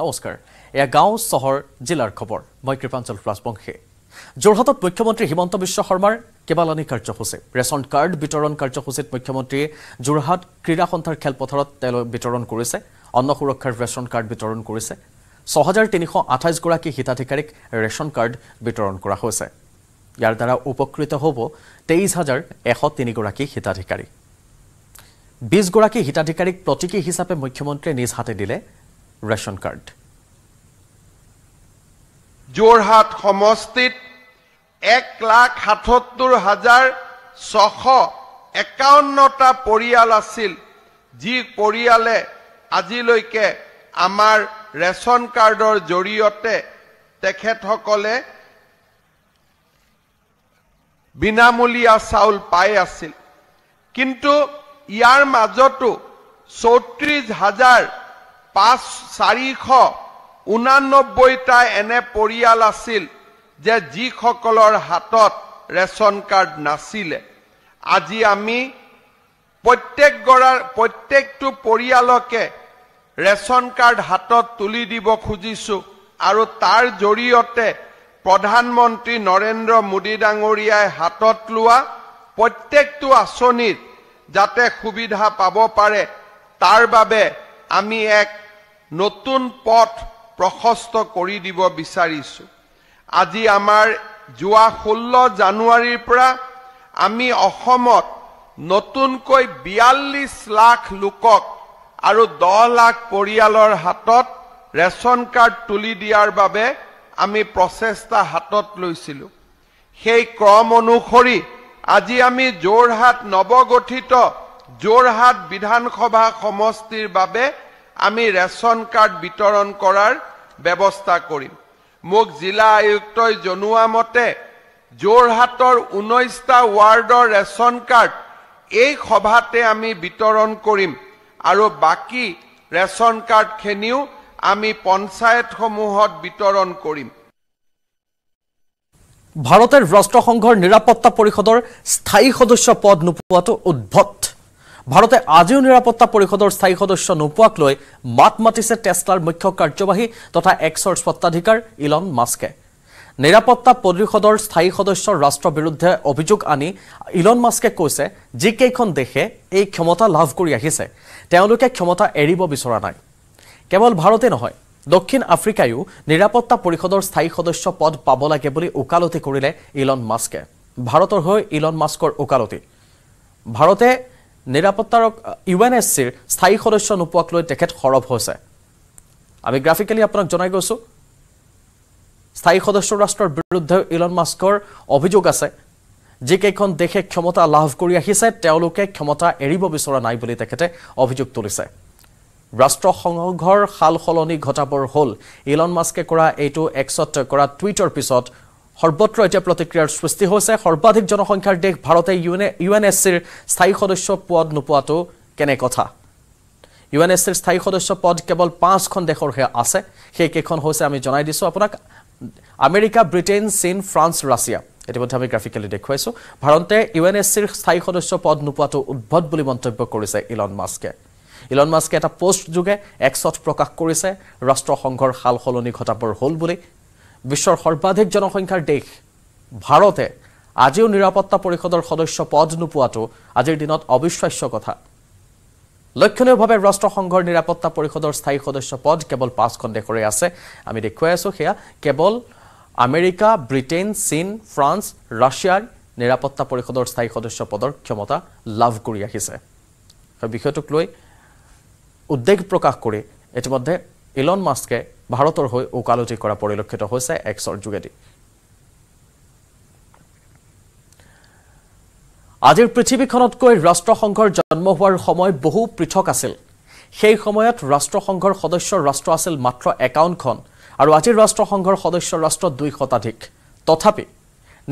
নমস্কাৰ এয়া গাঁও চহৰ জিলাৰ খবৰ মই কৃপাঞ্চল প্লাস বংশে জৰহাটত মুখ্যমন্ত্ৰী হিমন্ত বিশ্ব শৰ্মাৰ কেবালানি কাৰ্যসূচী ৰেচন কাৰ্ড বিতৰণ কাৰ্যসূচীত মুখ্যমন্ত্ৰীয়ে জৰহাট ক্ৰীড়া সন্থাৰ খেলপথাৰত তেল বিতৰণ কৰিছে অন্ন সুৰক্ষাৰ ৰেচন কাৰ্ড বিতৰণ কৰিছে 6328 গৰাকী হিতাধিকাৰীক ৰেচন কাৰ্ড বিতৰণ কৰা হৈছে ইয়াৰ দ্বাৰা উপকৃত হ'ব 23103 গৰাকী হিতাধিকাৰী 20 গৰাকী হিতাধিকাৰীক প্ৰতিকি হিচাপে মুখ্যমন্ত্ৰীয়ে নিজ হাতে দিলে ৰেচন কাৰ্ড জৰহাট সমষ্টিত 1,77,651 টা পৰিয়াল আছিল যি পৰিয়ালে আজিলৈকে আমাৰ ৰেচন কাৰ্ডৰ জৰিয়তে তেখেতসকলে বিনামূলীয়া চাউল পাই আছিল কিন্তু ইয়াৰ মাজতো 34489 টা এনে পৰিয়াল আছিল যে যিসকলৰ হাতত ৰেচন কাৰ্ড নাছিল আজি আমি প্ৰত্যেকটো পৰিয়ালকে ৰেচন কাৰ্ড হাতত তুলি দিব খুজিছো আৰু তাৰ জৰিয়তে প্ৰধানমন্ত্ৰী নৰেন্দ্ৰ মোদী ডাঙৰীয়াই হাতত লোৱা প্ৰত্যেকটো আঁচনিত যাতে সুবিধা পাব পাৰে তাৰ বাবে আমি এক নতুন পথ প্ৰশস্ত কৰি দিব বিচাৰিছো আজি আমাৰ জুৱা 16 জানুৱাৰীৰ পৰা আমি অসমত নতুনকৈ 42 লাখ লোকক আৰু 10 লাখ পৰিয়ালৰ হাতত ৰেচন কাৰ্ড তুলি দিয়াৰ বাবে আমি প্ৰচেষ্টা হাতত লৈছিলো সেই ক্ৰম অনুসৰি আজি আমি জৰহাট নৱগঠিত জৰহাট বিধানসভা সমষ্টিৰ বাবে আমি ৰেচন কাৰ্ড বিতৰণ কৰাৰ ব্যৱস্থা কৰিম মোক জিলা আয়ুক্তই জনোৱা মতে জৰহাটৰ 19 টা ৱাৰ্ডৰ ৰেচন কাৰ্ড এই সভাতে আমি বিতৰণ কৰিম আৰু বাকি ৰেচন কাৰ্ড খেনিও আমি পঞ্চায়ত সমূহত বিতৰণ কৰিম ভাৰতৰ ৰাষ্ট্ৰসংঘৰ নিৰাপত্তা পৰিষদৰ স্থায়ী সদস্য পদ নোপোৱাটো উদ্ভট ভাৰতে আজিও নিৰাপত্তা পৰিষদৰ স্থায়ী সদস্য নোপোৱাক লৈ মাত মাতিছে টেসলাৰ মুখ্য কাৰ্যবাহী তথা এক্সৰ স্বত্বাধিকাৰ ইলন মাস্কে নিৰাপত্তা পৰিষদৰ স্থায়ী সদস্য ৰাষ্ট্ৰৰ বিৰুদ্ধে অভিযোগ আনি ইলন মাস্কে কৈছে যি কেইখন দেশে এই ক্ষমতা লাভ কৰি আহিছে তেওঁলোকে ক্ষমতা এৰিব বিচৰা নাই কেৱল ভাৰতে নহয় দক্ষিণ আফ্ৰিকায়ো নিৰাপত্তা পৰিষদৰ স্থায়ী সদস্য পদ পাব লাগে বুলি উকালতি কৰিলে ইলন মাস্কে ভাৰতৰ হৈ ইলন মাস্কৰ উকালতি ভাৰতে নিৰাপত্তাৰ ইউএনএছচিৰ স্থায়ী সদস্য নোপোৱাক লৈ তেখেত খৰব হৈছে আমি গ্ৰাফিক্যালি আপোনাক জনাই গৈছো স্থায়ী সদস্য ৰাষ্ট্ৰৰ বিৰুদ্ধে ইলন মাস্কৰ অভিযোগ আছে যে কেইখন দেশে ক্ষমতা লাভ কৰি আহিছে তেওঁলোকে ক্ষমতা এৰিব বিচৰা নাই বুলি তেখেতে অভিযোগ তুলিছে ৰাষ্ট্ৰসংঘৰ হালখলনি ঘটাবৰ হল ইলন মাস্কে কৰা এইটো এক্সত কৰা টুইটাৰ পিছত সৰ্বত্ৰ এটা প্ৰতিক্ৰিয়াৰ সৃষ্টি হৈছে সৰ্বাধিক জনসংখ্যাৰ দেশ ভাৰতে ইউএনএছচিৰ স্থায়ী সদস্য পদ নোপোৱাটো কেনে কথা ইউএনএছচিৰ স্থায়ী সদস্য পদ কেৱল 5খন দেশৰ আছে সেই কেইখন হৈছে আমি জনাই দিছো আপোনাক আমেৰিকা ব্ৰিটেইন চীন ফ্ৰান্স ৰাছিয়া ইতিমধ্যে আমি গ্ৰাফিক্যালি দেখুৱাইছো ভাৰতে ইউএনএছচিৰ স্থায়ী সদস্য পদ নোপোৱাটো উদ্ভট বুলি মন্তব্য কৰিছে ইলন মাস্কে Elon Musk eta post joge exot prokash korise rashtrohonghor hal holoni ghotabor hol boli bishwor sorbadhik jonokhonkhar desh bharote ajio nirapotta porishodor sodosyo pod nopuato ajir dinot obishwasyo kotha lakkhoniyo bhabe rashtrohonghor nirapotta porishodor sthayi sodosyo pod kebol 5khon dekore ase ami dekhoi asu heya kebol America Britain Sin France Russia nirapotta porishodor sthayi sodosyo podor khomota lav kori ahise bikhoytok loi উদ্বেগ প্ৰকাশ কৰি ইতিমধ্যে Elon মাস্কে ভাৰতৰ হৈ উকালতি কৰা পৰিলক্ষিত হৈছে এক্সৰ যোগেদি আজিৰ পৃথিৱীখনতকৈ ৰাষ্ট্ৰসংঘৰ জন্ম হোৱাৰ সময় বহু পৃথক আছিল সেই সময়ত ৰাষ্ট্ৰসংঘৰ সদস্য ৰাষ্ট্ৰ আছিল মাত্ৰ 51 খন আৰু আজিৰ ৰাষ্ট্ৰসংঘৰ সদস্য ৰাষ্ট্ৰ 2 শতাধিক তথাপি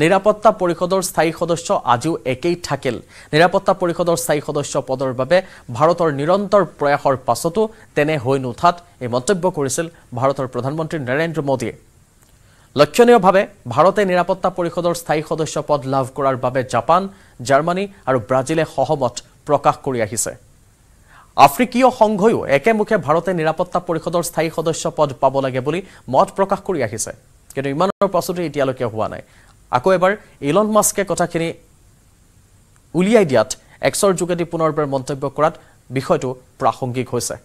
নিৰাপত্তা পৰিষদৰ স্থায়ী সদস্য আজিও একেই থাকিল নিৰাপত্তা পৰিষদৰ স্থায়ী সদস্য পদৰ বাবে ভাৰতৰ নিৰন্তৰ প্ৰয়াসৰ পাছতো তেনে হৈ নুঠাত এই মন্তব্য কৰিছিল ভাৰতৰ প্ৰধানমন্ত্ৰী নৰেন্দ্ৰ মোদীয়ে লক্ষণীয়ভাৱে ভাৰতে নিৰাপত্তা পৰিষদৰ স্থায়ী সদস্য পদ লাভ কৰাৰ বাবে জাপান জাৰ্মানী আৰু ব্ৰাজিলে সহমত প্ৰকাশ কৰি আহিছে আফ্রিকীয় সংঘয়ও একেমুখে ভারতে নিরাপত্তা পৰিষদৰ স্থায়ী সদস্য পদ পাব লাগে বুলি মত প্ৰকাশ কৰি আহিছে কিন্তু ইমানৰ প্ৰস্তুতি এতিয়ালৈকে হোৱা নাই আকৌ এবাৰ ইলন মাস্কে কথাখিনি উলিয়াই দিয়াত এক্সৰ যোগেদি পুনৰবাৰ মন্তব্য কৰাত বিষয়টো প্ৰাসংগিক হৈছে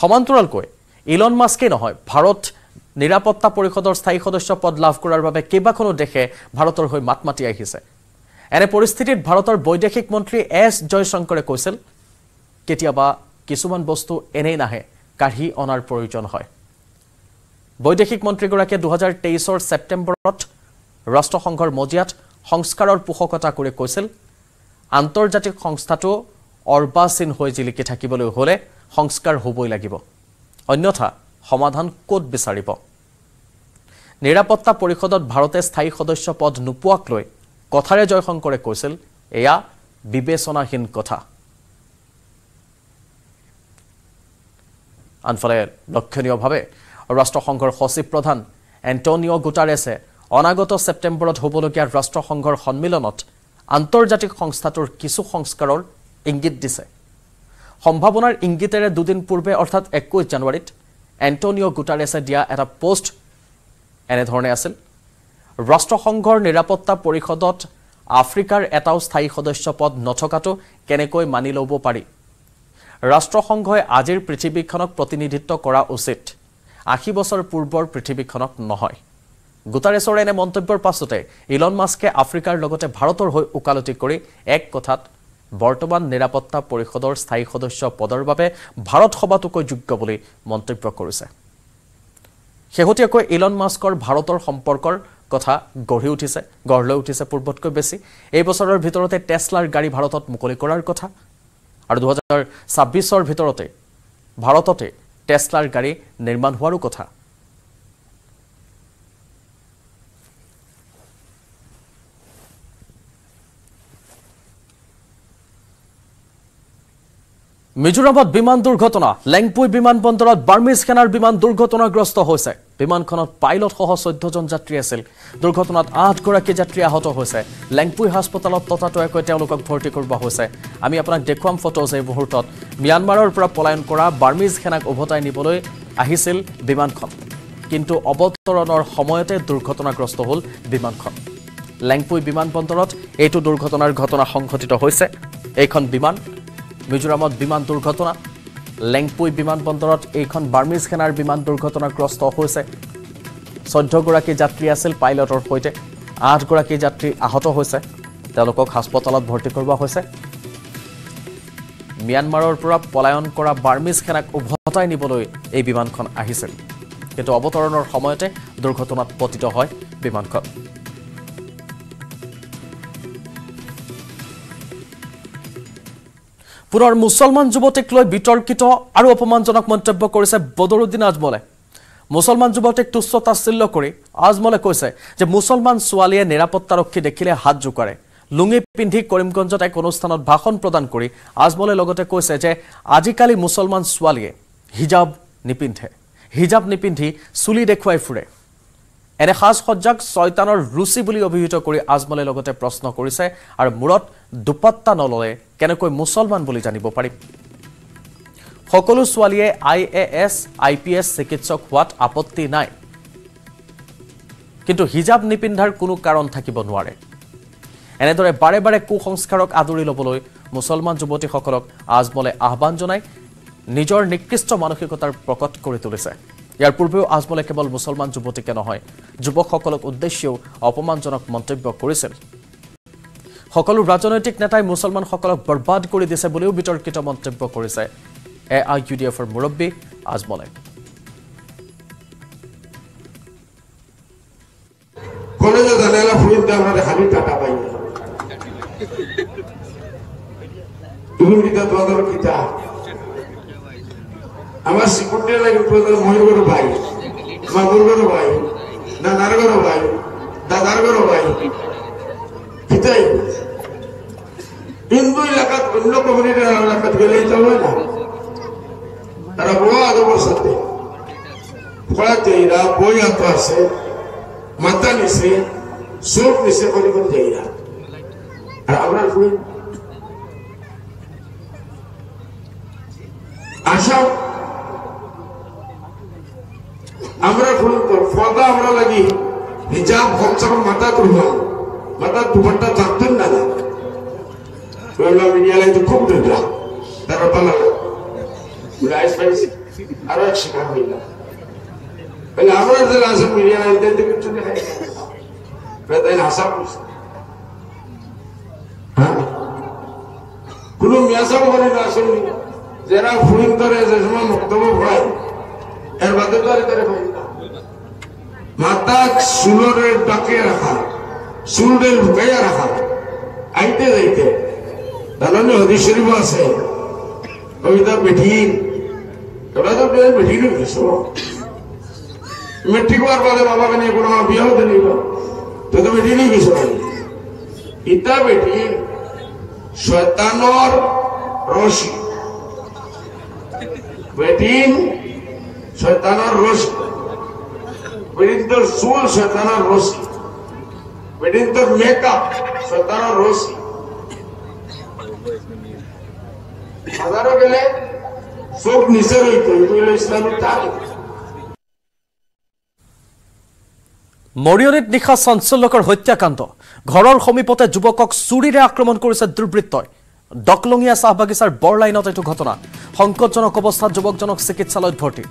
সমান্তৰালকৈ ইলন মাস্কে নহয় ভাৰত নিরাপত্তা পৰিষদৰ স্থায়ী সদস্য পদ লাভ কৰাৰ বাবে কেবাখনো দেখে ভাৰতৰ হৈ মাতমাতি আহিছে এনে পৰিস্থিতিত ভাৰতৰ বৈদেশিক মন্ত্ৰী এছ জয়শংকৰে কৈছিল কেতিয়াবা কিছুমান বস্তু এনেই নাহে কাঢ়ি অনাৰ প্ৰয়োজন হয় বৈদেশিক মন্ত্ৰীগৰাকীয়ে 2023 সেপ্টেম্বৰত ৰাষ্ট্ৰসংঘৰ মজিয়াত সংস্কাৰৰ পোষকতা কৰি কৈছিল আন্তৰ্জাতিক সংস্থাটো অৰবাসিন হৈ জিলিকি থাকিবলৈ হলে সংস্কাৰ হ'বই লাগিব অন্যথা সমাধান কোড বিচাৰিব নিৰাপত্তা পৰিষদত ভাৰতে স্থায়ী সদস্য পদ নুপুৱাক লৈ কথাৰে জয়শংকৰে কৈছিল এয়া বিবেচনাহীন কথা আনফালে লক্ষণীয়ভাৱে ৰাষ্ট্ৰসংঘৰ সচিব প্ৰধান এন্টনিও গুটাৰেছে অনাগত সেপ্টেম্বৰত হ'বলগীয়া ৰাষ্ট্ৰসংঘৰ সন্মিলনত আন্তৰ্জাতিক সংস্থাটোৰ কিছু সংস্কাৰৰ ইংগিত দিছে সম্ভাৱনাৰ ইংগিতেৰে দুদিন পূৰ্বে অৰ্থাৎ 21 জানুৱাৰীত Antonio Guterres দিয়া এটা পোস্ট এনে ধৰণে আছিল ৰাষ্ট্ৰসংঘৰ নিৰাপত্তা পৰিষদত আফ্ৰিকাৰ এটাও স্থায়ী সদস্য পদ নথকাটো কেনেকৈ মানি ল'ব পাৰি ৰাষ্ট্ৰসংঘই আজিৰ পৃথিৱীখনক প্ৰতিনিধিত্ব কৰা উচিত 80 বছৰ পূৰ্বৰ পৃথিৱীখনক নহয় গুটাৰেছৰ এনে মন্তব্যৰ পাছতে ইলন মাস্কে আফ্ৰিকাৰ লগতে ভাৰতৰ হৈ উকালতি কৰি এক কথাত বৰ্তমান নিৰাপত্তা পৰিষদৰ স্থায়ী সদস্য পদৰ বাবে ভাৰত সভাটোকৈ যোগ্য বুলি মন্তব্য কৰিছে শেহতীয়াকৈ ইলন মাস্কৰ ভাৰতৰ সম্পৰ্কৰ কথা গঢ়লৈ উঠিছে পূৰ্বতকৈ বেছি এই বছৰৰ ভিতৰতে টেসলাৰ গাড়ী ভাৰতত মুকলি কৰাৰ কথা আৰু 2026 ৰ ভিতৰতে ভাৰততে টেসলাৰ গাড়ী নিৰ্মাণ হোৱাৰ কথা মিজোৰামত বিমান দুৰ্ঘটনা লেংপুই বিমানবন্দৰত বাৰ্মিজ সেনাৰ বিমান দুৰ্ঘটনাগ্ৰস্ত হৈছে বিমানখনত পাইলট সহ 14 জন যাত্ৰী আছিল দুৰ্ঘটনাত 8 গৰাকী যাত্ৰী আহত হৈছে লেংপুই হাসপাতালত ততাতয়াকৈ তেওঁলোকক ভৰ্তি কৰোৱা হৈছে আমি আপোনাক দেখুৱাম ফটোজ এই মুহূৰ্তত মিয়ানমাৰৰ পৰা পলায়ন কৰা বাৰ্মিজ সেনাক উভতাই নিবলৈ আহিছিল বিমানখন কিন্তু অৱতৰণৰ সময়তে দুৰ্ঘটনাগ্ৰস্ত হ'ল বিমানখন লেংপুই বিমানবন্দৰত এইটো দুৰ্ঘটনাৰ ঘটনা সংঘটিত হৈছে এইখন বিমান মিজোৰামত বিমান দুৰ্ঘটনা লেংপুই বিমানবন্দৰত এইখন বাৰ্মিজ সেনাৰ বিমান দুৰ্ঘটনাগ্ৰস্ত হৈছে 14 গৰাকী যাত্ৰী আছিল পাইলটৰ সৈতে 8 গৰাকী যাত্ৰী আহত হৈছে তেওঁলোকক হাসপাতালত ভৰ্তি কৰোৱা হৈছে মিয়ানমাৰৰ পৰা পলায়ন কৰা বাৰ্মিজ সেনাক উভতাই নিবলৈ এই বিমানখন আহিছিল কিন্তু অৱতৰণৰ সময়তে দুৰ্ঘটনাত পতিত হয় বিমানখন পুনৰ মুছলমান যুৱতীক লৈ বিতৰ্কিত আৰু অপমানজনক মন্তব্য কৰিছে বদৰুদ্দিন আজমলে মুছলমান যুৱতীক তুচ্ছতাচ্ছিল্য কৰি আজমলে কৈছে যে মুছলমান ছোৱালীয়ে নিৰাপত্তাৰক্ষী দেখিলে হাত জোকাৰে লুঙি পিন্ধি কৰিমগঞ্জত এক অনুষ্ঠানত ভাষণ প্ৰদান কৰি আজমলে লগতে কৈছে যে আজিকালি মুছলমান ছোৱালীয়ে হিজাব নিপিন্ধি চুলি দেখুৱাই ফুৰে এনে সাজসজ্জাক শয়তানৰ ৰুচি বুলি অভিহিত কৰি আজমলে লগতে প্ৰশ্ন কৰিছে আৰু মুৰত দুপাত্তা নলয়ে কেনেকৈ মুছলমান বুলি জানিব পাৰি সকলো ছোৱালীয়ে আইএএস আইপিএস চিকিৎসক হোৱাত আপত্তি নাই কিন্তু হিজাব নিপিন্ধাৰ কোনো কাৰণ থাকিব নোৱাৰে এনেদৰে বাৰে বাৰে কুসংস্কাৰক আদৰি ল'বলৈ মুছলমান যুৱতীসকলক আজমলে আহ্বান জনাই নিজৰ নিকৃষ্ট মানসিকতাৰ প্ৰকট কৰি তুলিছে ইয়াৰ পূৰ্বেও আজমলে কেৱল মুছলমান যুৱতীকে নহয় যুৱকসকলক উদ্দেশ্যেও অপমানজনক মন্তব্য কৰিছিল সকলো ৰাজনৈতিক নেতাই মুছলমানসকলক বৰবাদ কৰি দিছে বুলিও বিতৰ্কিত মন্তব্য কৰিছে এআইইউডিএফৰ মুৰব্বী আজমলে কোনেলে জানেলা ফুৰিত আমাৰ খালি টাটা পাই তুমি কিটা তোৰ কিটা আমার সিকিউরিটি লাগে ময়ূরগড় ভাই মাগুরগড় ভাই নানারগড় ভাই দাদারগড় ভাই কিতাই হিন্দু এলাকাত অন্য কমিউনিটির এলাকাত গেলে চলবে না তারা বড় আদবর সাথে পড়াতে এরা বই আত আছে মাতা নিছে সুখ নিছে করিবেন যাইরা আর আমরা আমরা বলতো ফদা আমরা লাগি হিজাব খমছর মাথা তুলবা মাথা দুপট্টা থাকতেন না বললাম মিডিয়া লাই তো খুব দরকার তারা বলা রাইস ফাইস আর শিকার হইলা বলে আমরা যে আছে মিডিয়া লাই দিতে কিছু না তাই হাসা পুষ কোন মিয়াসাম করে না আসলে যারা ফুলিন করে যে সময় মক্তব হয় এর বাদে করে করে মাতা সুলরের ডাকে রাখা সুলরের গায়া রাখা আইতে যাইতে তাহলে হাদিস শরীফ আছে কবিতা বেঠিন তোরা তো বেঠিন হইছো মেট্রিক বার বাদে বাবাকে নিয়ে কোনো বিয়ে হতে নিব তো তো বেঠিনই হইছো ইতা বেঠিন শয়তানর রশি বেঠিন শয়তানর রশি বেঠিন তোর চুল শয়তানর রশি বেঠিন তোর মেকআপ শয়তানর রশি হাজারো গেলে চোখ নিচে রইত ইসলামের তাল মৰিয়নিত নিশা চাঞ্চল্যকৰ হত্যাকাণ্ড ঘৰৰ সমীপতে যুৱকক চুৰিৰে আক্ৰমণ কৰিছে দুৰ্বৃত্তই ডকলঙীয়া চাহবাগিচাৰ বৰলাইনত এইটো ঘটনা সংকটজনক অৱস্থাত যুৱকজনক চিকিৎসালয়ত ভৰ্তি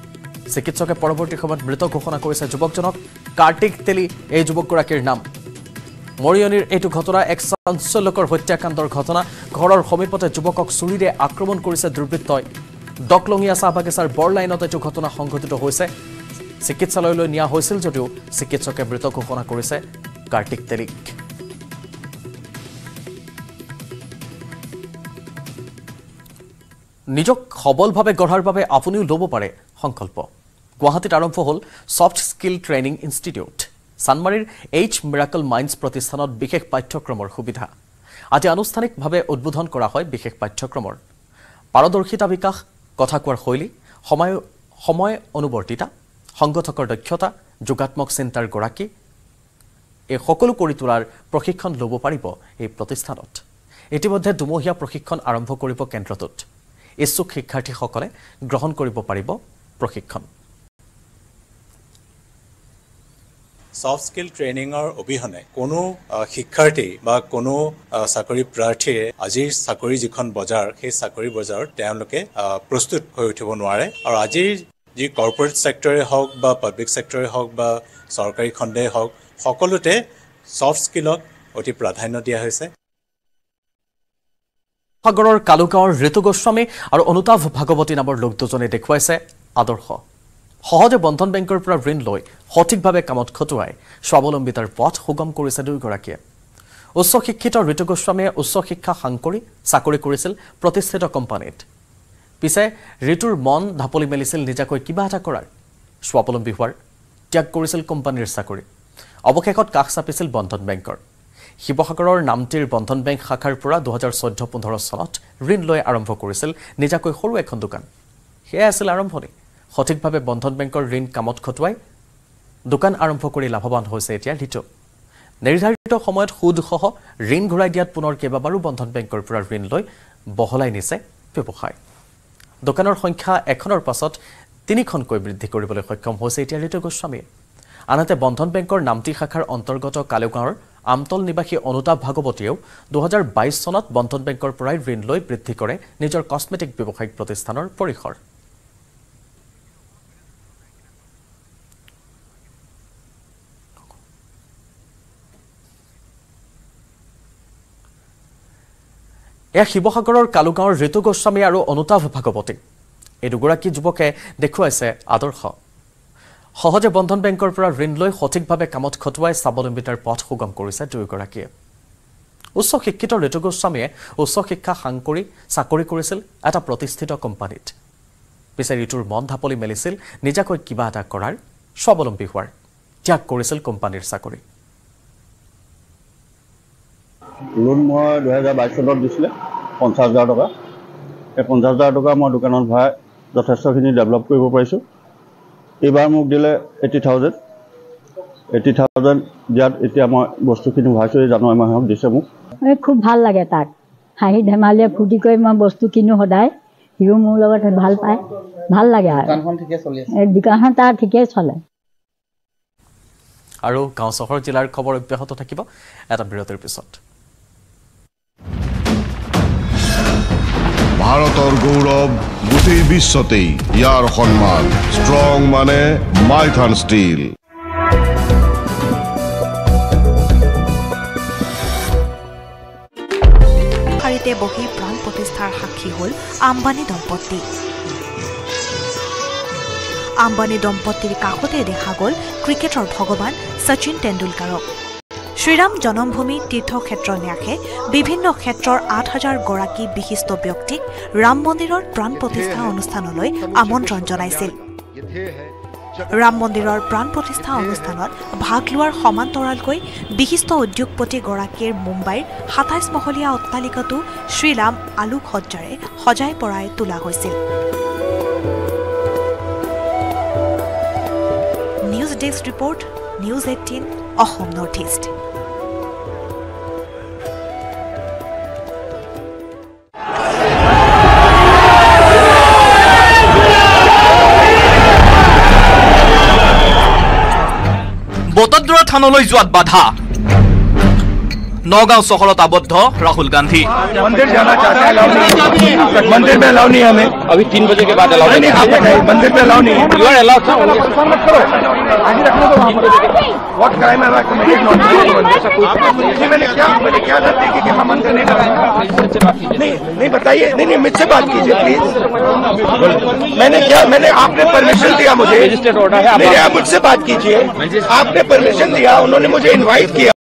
চিকিৎসকে পৰৱৰ্তী সময়ত মৃত ঘোষণা কৰিছে যুৱকজনক কাৰ্তিক তেলি এই যুৱকগৰাকীৰ নাম মৰিয়নিৰ এইটো ঘটনা এক চাঞ্চল্যকৰ হত্যাকাণ্ডৰ ঘটনা ঘৰৰ সমীপতে যুৱকক চুৰিৰে আক্ৰমণ কৰিছে দুৰ্বৃত্তই ডকলঙীয়া চাহবাগিচাৰ বৰলাইনত এইটো ঘটনা সংঘটিত হৈছে চিকিৎসালয়লৈ নিয়া হৈছিল যদিও চিকিৎসকে মৃত ঘোষণা কৰিছে কাৰ্তিক তেলিক নিজক সবলভাৱে গঢ়াৰ বাবে আপুনিও ল'ব পাৰে সংকল্প গুৱাহাটীত আৰম্ভ হ'ল সফট স্কিল ট্ৰেইনিং ইনষ্টিটিউট সানমাৰীৰ এইচ মিৰাকল মাইন্ডছ প্ৰতিষ্ঠানত বিশেষ পাঠ্যক্ৰমৰ সুবিধা আজি আনুষ্ঠানিকভাৱে উদ্বোধন কৰা হয় বিশেষ পাঠ্যক্ৰমৰ পাৰদৰ্শিতা বিকাশ কথা কোৱাৰ শৈলী সময় অনুবৰ্তিতা সংগঠকৰ দক্ষতা যোগাত্মক চিন্তাৰ গৰাকী এই সকলো কৰি তোলাৰ প্ৰশিক্ষণ ল'ব পাৰিব এই প্ৰতিষ্ঠানত ইতিমধ্যে দুমহীয়া প্ৰশিক্ষণ আৰম্ভ কৰিব কেন্দ্ৰটোত ইচ্ছুক শিক্ষাৰ্থীসকলে গ্ৰহণ কৰিব পাৰিব প্ৰশিক্ষণ সফট স্কিল ট্ৰেইনিংৰ অবিহনে কোনো শিক্ষাৰ্থী বা কোনো চাকৰি প্ৰাৰ্থীয়ে আজিৰ চাকৰি যিখন বজাৰ সেই চাকৰি বজাৰত তেওঁলোকে প্ৰস্তুত হৈ উঠিব নোৱাৰে আৰু আজিৰ जी कॉर्पोरेट सेक्टर हक बा पब्लिक सेक्टर हक बा सरकारी खंडे हक सकलोते सॉफ्ट स्किलक अति प्राधान्य दिया হৈছে সাগৰৰ কালুকাৱৰ ঋতু গোস্বামী আৰু অনুতাভ ভাগৱতী নামৰ লোক দুজনে দেখুৱাইছে আদৰ্শ সহজে বন্ধন বেংকৰ পৰা ঋণ লৈ সঠিকভাৱে কামত খটুৱাই স্বাৱলম্বিতাৰ পথ সুগম কৰিছে দুইগৰাকীয়ে উচ্চ শিক্ষিত ঋতু গোস্বামীয়ে উচ্চ শিক্ষা সাংকৰি চাকৰি কৰিছিল প্ৰতিষ্ঠিত কোম্পানীত পিছে ঋতুৰ মন ধাপলি মেলিছিল নিজাকৈ কিবা এটা কৰাৰ স্বাৱলম্বী হোৱাৰ ত্যাগ কৰিছিল কোম্পানীৰ চাকৰি অৱশেষত কাষ চাপিছিল বন্ধন বেংকৰ শিৱসাগৰৰ নামটিৰ বন্ধন বেংক শাখাৰ পৰা 2014-15 চনত ঋণ লৈ আৰম্ভ কৰিছিল নিজাকৈ সৰু এখন দোকান সেয়া আছিল আৰম্ভণি সঠিকভাৱে বন্ধন বেংকৰ ঋণ কামত খটুৱাই দোকান আৰম্ভ কৰি লাভৱান হৈছে এতিয়া ঋতু নিৰ্ধাৰিত সময়ত সুদসহ ঋণ ঘূৰাই দিয়াত পুনৰ কেইবাবাৰো বন্ধন বেংকৰ পৰা ঋণ লৈ বহলাই নিছে ব্যৱসায় দোকানৰ সংখ্যা এখনৰ পাছত তিনিখনকৈ বৃদ্ধি কৰিবলৈ সক্ষম হৈছে এতিয়া ঋতু গোস্বামী আনহাতে বন্ধন বেংকৰ নামটি শাখাৰ অন্তৰ্গত কালুগাঁৱৰ আমতল নিবাসী অনুতাপ ভাগৱতীয়েও 2022 চনত বন্ধন বেংকৰ পৰাই ঋণ লৈ বৃদ্ধি কৰে নিজৰ কসমেটিক ব্যৱসায়িক প্ৰতিষ্ঠানৰ পৰিসৰ এয়া শিৱসাগৰৰ কালুগাঁৱৰ ঋতু গোস্বামী আৰু অনুতাভ ভাগৱতী এই দুগৰাকী যুৱকে দেখুৱাইছে আদৰ্শ সহজে বন্ধন বেংকৰ পৰা ঋণ লৈ সঠিকভাৱে কামত খটুৱাই স্বাৱলম্বিতাৰ পথ সুগম কৰিছে দুয়োগৰাকীয়ে উচ্চ শিক্ষিত ঋতু গোস্বামীয়ে উচ্চ শিক্ষা সাংকৰি চাকৰি কৰিছিল এটা প্ৰতিষ্ঠিত কোম্পানীত পিছে ঋতুৰ মন ধাপলি মেলিছিল নিজাকৈ কিবা এটা কৰাৰ স্বাৱলম্বী হোৱাৰ ত্যাগ কৰিছিল কোম্পানীৰ চাকৰি লোন मैं 2022 सन दी 50,000 टका 50,000 टका मैं दुकान भाड़ा जथेष्टि डेभलप पार्सो यार मोक दिले 80,000 दिया मैं बस्तुखि भराई जानुरी माहक दिसे मोक खूब भल लगे तक हाँ धेमालिया फूर्ति मैं बस्तु कदाय সিও মোৰ লগত ভাল পায় ভাল লাগে আৰু দোকানখন ঠিকে চলি আছে দোকানখন তাৰ ঠিকে চলে আৰু গাঁও চহৰ জিলাৰ খবৰ অব্যাহত থাকিব এটা বিৰতিৰ পিছত ভাৰতৰ গৌৰৱ গোটেই বিশ্বতেই ইয়াৰ সন্মান ষ্ট্ৰং মানে মাইথান ষ্টীল হাৰিতে বহি প্ৰাণ প্ৰতিষ্ঠাৰ সাক্ষী হ'ল আম্বানী দম্পতিৰ কাখতে দেখা গ'ল ক্ৰিকেটৰ ভগৱান সচিন তেণ্ডুলকাৰক শ্রীরাম জন্মভূমি তীর্থক্ষেত্র ন্যাসে বিভিন্ন ক্ষেত্রর ৮০০০ গৰাকী বিশিষ্ট ব্যক্তিক রাম মন্দিরের প্রাণ প্রতিষ্ঠা অনুষ্ঠানলৈ আমন্ত্রণ জানাইছিল রাম মন্দিরের প্রাণ প্রতিষ্ঠা অনুষ্ঠানত ভাগ লওয়ার সমান্তরালকৈ বিশিষ্ট উদ্যোগপতি গৰাকীৰ মুম্বাইৰ ২৭ মহলীয়া অট্টালিকাটো শ্রীরাম আলোকসজ্জাৰে সজাই পৰাই তোলা হৈছিল news desk report News18 Assam Northeast বতদ্ৰ থানলৈ যোৱাত বাধা নগাঁও চহৰত আবদ্ধ ৰাহুল গান্ধী মন্দিৰ जाना चाहते हैं मंदिर में अलाउ नहीं हमें अभी 3 बजे के बाद अलाउ नहीं मंदिर में अलाउ नहीं यू आर अलाउड आगे रखना तो वहां व्हाट क्राइम है मैंने क्या गलती की कि हम मंदिर नहीं नहीं बताइए नहीं मुझसे बात कीजिए प्लीज मैंने आपने परमिशन दिया मुझे रजिस्टर्ड ऑर्डर है मेरे आप मुझसे बात कीजिए आपने परमिशन दिया उन्होंने मुझे इनवाइट किया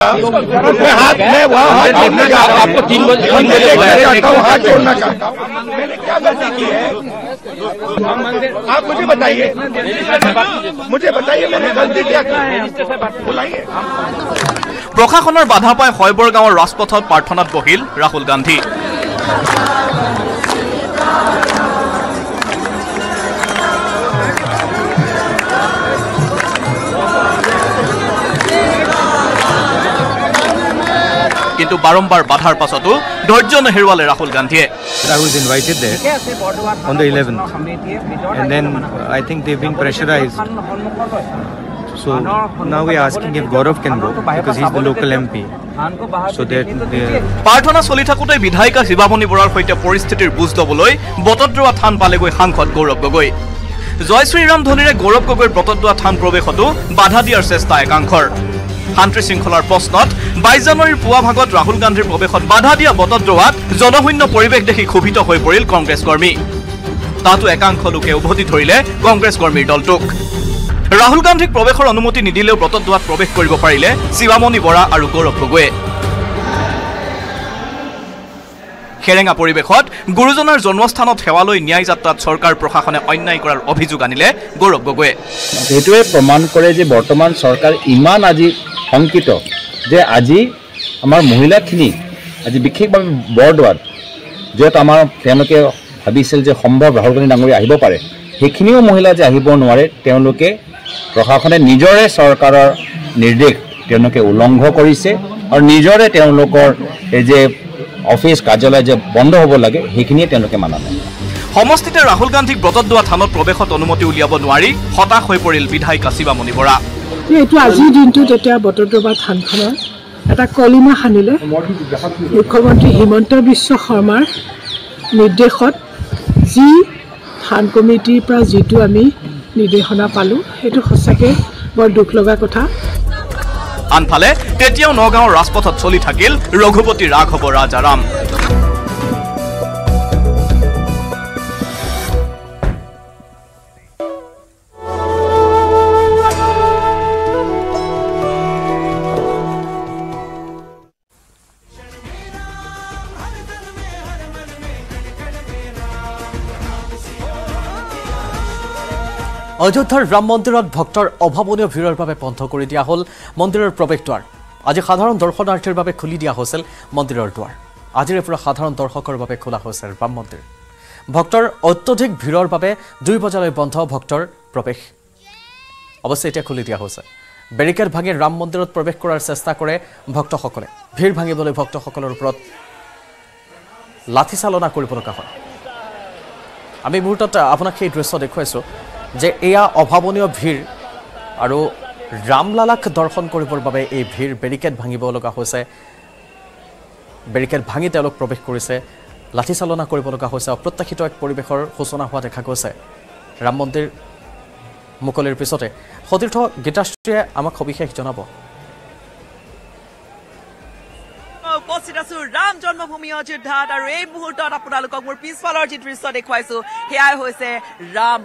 मैं हाथ मैं वहां हाथ जोड़ना चाहता हूं आपको 3 बजे हाथ जोड़ना चाहता हूं मैंने क्या गलती की है आप मुझे बताइए मैंने गलती क्या की है बुलाइए प्रशासনৰ বাধা পাই হয়বৰ গাঁৱৰ ৰাজপথত প্ৰাৰ্থনাত বহিল ৰাহুল গান্ধী কিন্তু বারংবার বাধাৰ পাছতো ধৈৰ্য নেহেৰুৱালে ৰাহুল গান্ধীয়ে I was invited there on the 11th and then I think they've been pressurized so now we are asking if Gaurav can go because he's the local MP so that প্ৰাৰ্থনা চলি থাকোতে বিধায়িকা শিৱামণি বৰাৰ সৈতে পৰিস্থিতিৰ বুজ লবলৈ বতদ্ৰৱা থান পালেগৈ সাংসদ গৌৰৱ গগৈ জয়শ্ৰীৰাম ধনীৰে গৌৰৱ গগৈৰ বতদ্ৰৱা থান প্ৰৱেশতো বাধা দিয়াৰ চেষ্টা একাংশৰ শান্তি শৃংখলাৰ প্ৰশ্নত ২২ জানুৱাৰীৰ পুৱা ভাগত ৰাহুল গান্ধীৰ প্ৰৱেশত বাধা দিয়া বতদ্ৰৱাত জনশূন্য পৰিৱেশ দেখি ক্ষোভিত হৈ পৰিল কংগ্ৰেছ কৰ্মী তাতো একাংশ লোকে উভতি ধৰিলে কংগ্ৰেছ কৰ্মীৰ দলটোক ৰাহুল গান্ধীক প্ৰৱেশৰ অনুমতি নিদিলেও বতদ্ৰৱাত প্ৰৱেশ কৰিব পাৰিলে শিৱামণি বৰা আৰু গৌৰৱ গগৈয়ে খেৰেঙা পৰিৱেশত গুৰুজনাৰ জন্মস্থানত সেৱালৈ ন্যায় যাত্ৰাত চৰকাৰ প্ৰশাসনে অন্যায় কৰাৰ অভিযোগ আনিলে গৌৰৱ গগৈয়ে এইটোৱে প্ৰমাণ কৰে যে বৰ্তমান চৰকাৰ ইমান আজি সংকিত যে আজি আমাৰ মহিলাখিনি আজি বিশেষভাৱে বৰদোৱাত য'ত আমাৰ তেওঁলোকে ভাবিছিল যে সম্ভৱ ৰাহুল গান্ধী ডাঙৰীয়া আহিব পাৰে সেইখিনিও মহিলা যে আহিব নোৱাৰে তেওঁলোকে প্ৰশাসনে নিজৰে চৰকাৰৰ নিৰ্দেশ তেওঁলোকে উলংঘ কৰিছে আৰু নিজৰে তেওঁলোকৰ এই যে অফিস কাৰ্যালয় যে বন্ধ হ'ব লাগে সেইখিনিয়ে তেওঁলোকে মানা নাই সমষ্টিতে ৰাহুল গান্ধীক বতদ্ৰৱা থানত প্ৰৱেশত অনুমতি উলিয়াব নোৱাৰি হতাশ হৈ পৰিল বিধায়িকা শিৱামণি বৰা এইটো আজিৰ দিনটো যেতিয়া বতদ্ৰৱা থানখনৰ এটা কলিমা হানিলে মুখ্যমন্ত্রী হিমন্ত বিশ্ব শর্মাৰ নিৰ্দেশত যি থান কমিটিৰ পৰা যিটো আমি নিৰ্দেশনা পালো সেইটো সঁচাকৈ বৰ দুখ লগা কথা আনফালে তেতিয়াও নগাঁৱৰ ৰাজপথত চলি থাকিল ৰঘুপতি ৰাঘৱ ৰাজাৰাম অযোধ্যাৰ ৰাম মন্দিৰত ভক্তৰ অভাৱনীয় ভিৰৰ বাবে বন্ধ কৰি দিয়া হ'ল মন্দিৰৰ প্ৰৱেশদ্বাৰ আজি সাধাৰণ দৰ্শনাৰ্থীৰ বাবে খুলি দিয়া হৈছিল মন্দিৰৰ দুৱাৰ আজিৰে পৰা সাধাৰণ দৰ্শকৰ বাবে খোলা হৈছে ৰাম মন্দিৰ ভক্তৰ অত্যধিক ভিৰৰ বাবে ২ বজালৈ বন্ধ ভক্তৰ প্ৰৱেশ অৱশ্যে এতিয়া খুলি দিয়া হৈছে বেৰিকেড ভাঙি ৰাম মন্দিৰত প্ৰৱেশ কৰাৰ চেষ্টা কৰে ভক্তসকলে ভিৰ ভাঙিবলৈ ভক্তসকলৰ ওপৰত লাঠি চালনা কৰিব লগা হয় আমি মুহূর্তত আপোনাক সেই দৃশ্য দেখুৱাইছো যে এয়া অভাবনীয় ভিৰ আৰু ৰামলালাক দৰ্শন কৰিবৰ বাবে এই ভিৰ বেৰিকেড ভাঙিব লগা হৈছে বেৰিকেড ভাঙি তেওঁলোক প্ৰৱেশ কৰিছে লাঠি চালনা কৰিব লগা হৈছে অপ্ৰত্যাশিত এক পৰিবেশৰ সূচনা হোৱা দেখা গৈছে ৰাম মন্দিৰ মুকলিৰ পিছতে সতীৰ্থ গীতাষ্ট্ৰীয়ে আমাক অভিষেক জনাব Ram Janmabhoomi Ajodhyat aru ei muhurtot apunalokok mur pisfalor ji drishyo dekhaisu heai hoise Ram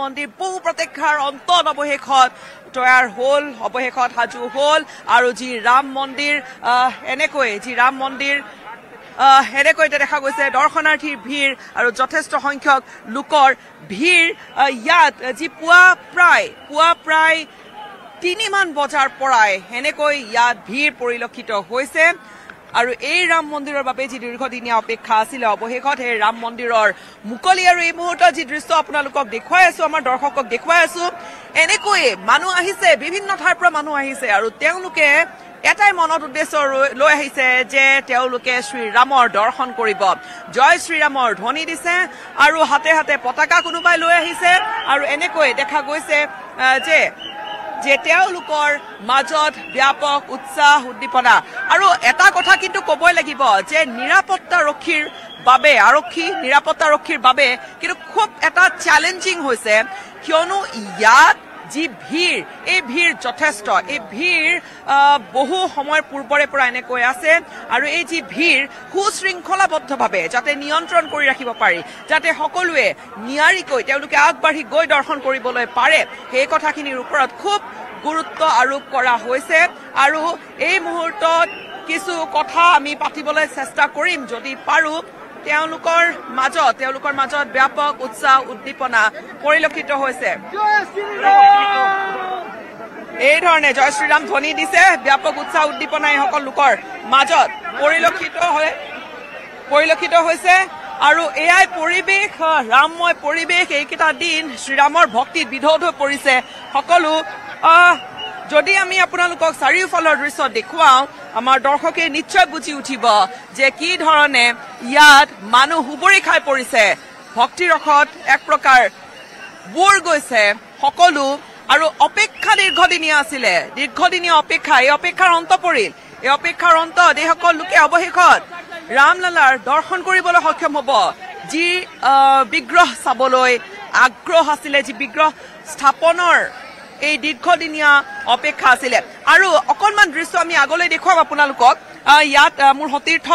Mandir bohu protekkhar anton obohekhot toyar hol obohekhot haju hol aru ji Ram Mandir enekoi ji Ram Mandir enekoi dekha goise dorshonarthir bhir aru jotheshto songkhyak lukor bhir yat ji pua prai Tiniman bochar porai enekoi yat bhir porilokhito hoise আৰু এই ৰাম মন্দিৰৰ বাবে যি দীৰ্ঘদিনীয়া অপেক্ষা আছিল অবহেকত এই ৰাম মন্দিৰৰ মুকলি আৰু এই মুহূৰ্তত যি দৃশ্য আপোনালোকক দেখুৱাই আছো আমাৰ দৰ্শকক দেখুৱাই আছো এনেকৈ মানুহ আহিছে বিভিন্ন ঠাইৰ পৰা মানুহ আহিছে আৰু তেওঁলোকে এটাই মনত উদ্দেশ্য লৈ আহিছে যে তেওঁলোকে শ্ৰী ৰামৰ দৰ্শন কৰিব জয় শ্ৰী ৰামৰ ধ্বনি দিছে আৰু হাতে হাতে পতাকা কোনোবাই লৈ আহিছে আৰু এনেকৈ দেখা গৈছে যে जेतेउ लुकर মাজত ব্যাপক উৎসাহ উদ্দীপনা আৰু এটা কথা কিন্তু কবই লাগিব যে নিৰাপত্তা ৰক্ষীৰ বাবে কিন্তু খুব এটা চ্যালেঞ্জিং হৈছে কিয়নো ইয়াত जी भीड़ जथेष्ट ए भीड़ बहु समय पूर्वरे পৰা এনে কৈ আছে আৰু এই जी भीड़ সুশৃংখলাবদ্ধভাৱে যাতে নিয়ন্ত্ৰণ কৰি ৰাখিব পাৰি যাতে সকলোৱে নিয়াৰিকৈ তেওঁলোকে আগবাঢ়ি গৈ দৰ্শন কৰিবলৈ পাৰে এই কথাখিনিৰ ওপৰত খুব গুৰুত্ব আৰোপ কৰা হৈছে আৰু এই মুহূৰ্তত কিছু কথা আমি পাতিবলৈ চেষ্টা কৰিম যদি পাৰো তেওঁলোকৰ মাজত ব্যাপক উৎসাহ উদ্দীপনা পৰিলক্ষিত হৈছে এই ধৰণে জয় শ্ৰীৰাম ধ্বনি দিছে ব্যাপক উৎসাহ উদ্দীপনাই সকল লোকৰ মাজত পৰিলক্ষিত হৈছে আৰু এআই পৰিবেশ ৰামময় পৰিবেশ এইকেটা দিন শ্ৰীৰামৰ ভক্তিত বিধৌত হৈ পৰিছে সকলো যদি আমি আপোনালোকক চাৰিওফালৰ দৃশ্য দেখুৱাও আমাৰ দৰ্শকে নিশ্চয় বুজি উঠিব যে কি ধৰণে ইয়াত মানুহ হুবৰি খাই পৰিছে ভক্তি ৰখত এক প্ৰকাৰ বৰ গৈছে সকলো আৰু অপেক্ষা দীৰ্ঘদিনীয়া আছিল দীৰ্ঘদিনীয়া অপেক্ষা এই অপেক্ষাৰ অন্ত পৰিল এই অপেক্ষাৰ অন্ত এই সকল লোকে অৱশেষত ৰামলালাৰ দৰ্শন কৰিবলৈ সক্ষম হ'ব যি বিগ্ৰহ চাবলৈ আগ্ৰহ আছিল যি বিগ্ৰহ স্থাপনৰ এই দীৰ্ঘদিনীয়া অপেক্ষা আছিল আৰু অকলমান দৃশ্য আমি আগলৈ দেখুৱাম আপোনালোকক ইয়াত মোৰ সতীৰ্থ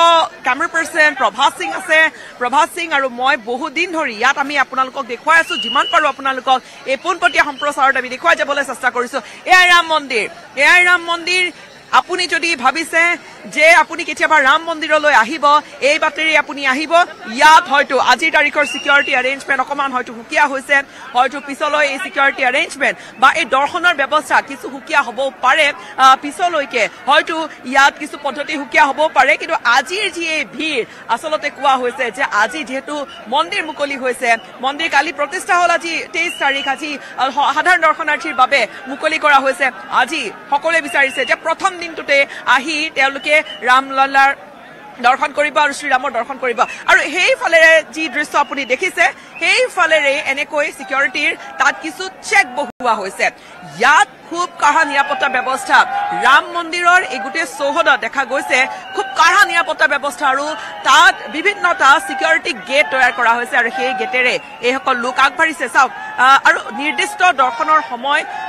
কেমেৰা পাৰ্সন প্ৰভাসিং আছে প্ৰভাসিং আৰু মই বহুদিন ধৰি ইয়াত আমি আপোনালোকক দেখুৱাই আছো যিমান পাৰো আপোনালোকক এই পোনপটীয়া সম্প্ৰচাৰত আমি দেখুৱাই যাবলৈ চেষ্টা কৰিছো এয়াই ৰাম মন্দিৰ আপুনি যদি ভাবিছে যে আপুনি কেতিয়াবা ৰাম মন্দিৰলৈ আহিব এই বাটেৰে আপুনি আহিব ইয়াত হয়তো আজিৰ তাৰিখৰ সিকিউৰিটি এৰেঞ্জমেণ্ট অকমান হয়তো হুকিয়া হৈছে হয়তো পিছলৈ এই সিকিউৰিটি এৰেঞ্জমেণ্ট বা এই দৰ্শনৰ ব্যৱস্থা কিছু হুকিয়া হ'ব পাৰে পিছলৈকে হয়তো ইয়াত কিছু পদ্ধতি হুকিয়া হ'ব পাৰে কিন্তু আজিৰ যি এই ভিৰ আচলতে কোৱা হৈছে যে আজি যেহেতু মন্দিৰ মুকলি হৈছে মন্দিৰ কালি প্ৰতিষ্ঠা হ'ল আজি 23 তাৰিখ আজি সাধাৰণ দৰ্শনাৰ্থীৰ বাবে মুকলি কৰা হৈছে আজি সকলোৱে বিচাৰিছে যে প্ৰথম দিনটোতে আহি তেওঁলোকে ৰামলালাৰ দৰ্শন কৰিব আৰু শ্ৰীৰামৰ দৰ্শন কৰিব আৰু সেই ফালেৰে যি দৃশ্য আপুনি দেখিছে সেই ফালেৰে এনেকৈ সিকিউৰিটিৰ তাত কিছু চেক বহুৱা হৈছে ইয়াত খুব কাঢ়া নিৰাপত্তা ব্যৱস্থা ৰাম মন্দিৰৰ এই গোটেই চৌহদত দেখা গৈছে খুব কাঢ়া নিৰাপত্তা ব্যৱস্থা আৰু তাত বিভিন্নটা সিকিউৰিটি গেট তৈয়াৰ কৰা হৈছে আৰু সেই গেটেৰে এই সকল লোক আগবাঢ়িছে চাওক আৰু নিৰ্দিষ্ট দৰ্শনৰ সময়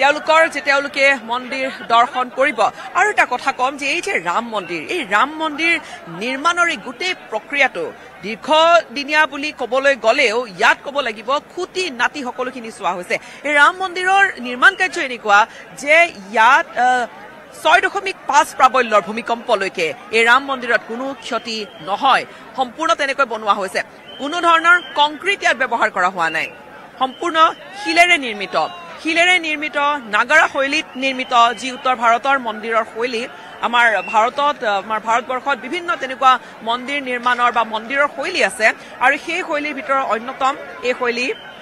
তেওঁলোকৰ যে তেওঁলোকে মন্দিৰ দৰ্শন কৰিব আৰু এটা কথা কম যে এই যে ৰাম মন্দিৰ নিৰ্মাণৰ এই গোটেই প্ৰক্ৰিয়াটো দীৰ্ঘদিনীয়া বুলি ক'বলৈ গ'লেও ইয়াত ক'ব লাগিব খুটি নাতি সকলোখিনি চোৱা হৈছে এই ৰাম মন্দিৰৰ নিৰ্মাণ কাৰ্য এনেকুৱা যে ইয়াত ৬.৫ প্ৰাবল্যৰ ভূমিকম্পলৈকে এই ৰাম মন্দিৰত কোনো ক্ষতি নহয় সম্পূৰ্ণ তেনেকৈ বনোৱা হৈছে কোনো ধৰণৰ কংক্ৰিট ইয়াত ব্যৱহাৰ কৰা হোৱা নাই সম্পূৰ্ণ শিলেৰে নিৰ্মিত Hilere Nirmito, Nagara Hoilit Nirmito, Jiutor Bharator, Mondir or Hoili, Amar Bharatot, Mar Bharat Borkot, Bibino Tenua, Mondir Nirmanor, Mondir Hoili, Are He Hoili Bitor Oinotom, E Hoili.